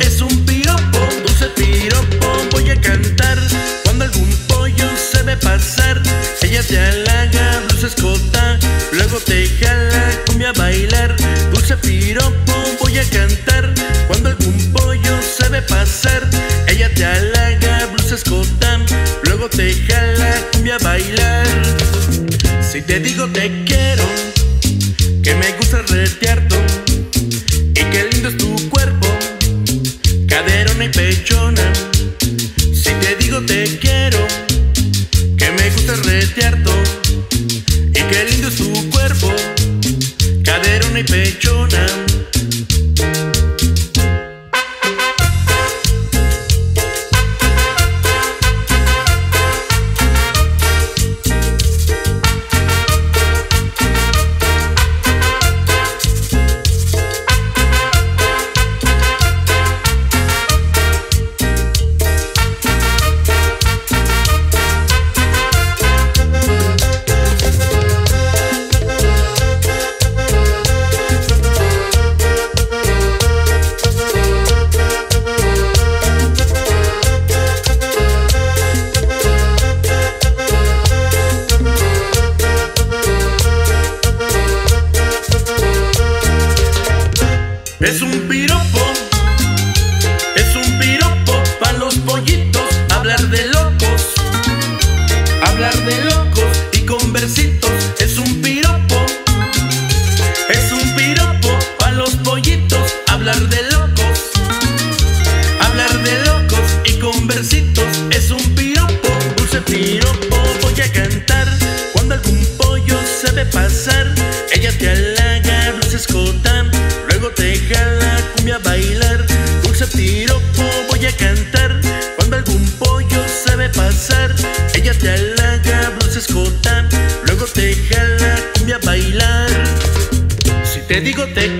es un piropo, dulce piropo voy a cantar. Cuando algún pollo se ve pasar, ella te halaga, dulce escota, luego te jala, cumbia a bailar. Dulce piropo voy a cantar. Cuando algún pollo se ve pasar, ella te halaga, dulce escota, luego te jala, cumbia a bailar. Si te digo te quiero, que me gusta retearte, y qué lindo es tu cuerpo, caderona y pechona. Si te digo te quiero, que me gusta retearte, y qué lindo es tu cuerpo, caderona y pechona. Es un piropo para los pollitos, hablar de locos y con versitos. Es un piropo para los pollitos, hablar de locos y con versitos. Es un piropo, dulce piropo voy a cantar. Cuando algún pollo se ve pasar, ella te halaga, dulce escota, luego te jala, cumbia a bailar. Dulce piropo voy a cantar. Cuando algún pollo se ve pasar, ella te halaga, dulce escota, luego te jala, cumbia a bailar. Si te digo te